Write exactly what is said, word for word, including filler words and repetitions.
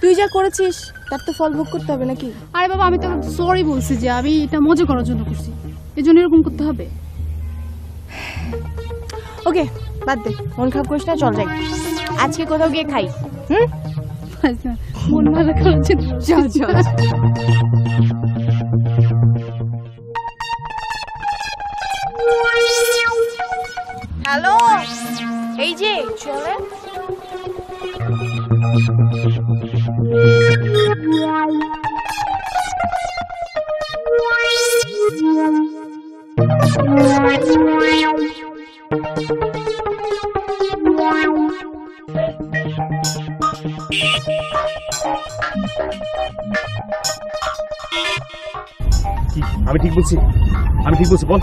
তুই যা করেছিস তার তো ফল ভোগ করতে হবে নাকি? আরে বাবা, আমি তো সরি বলছি যে আমি এটা মজা করার জন্য করছি, এই জন্য এরকম করতে হবে? ওকে, বাদ দে, মন খারাপ করিস না, চল যাই আজকে কোথাও গিয়ে খাই। হুম, মন ভালো করার জন্য চল চল। হ্যালো, এই যে চলে আমি ঠিক বলছি আমি ঠিক বলছি বল।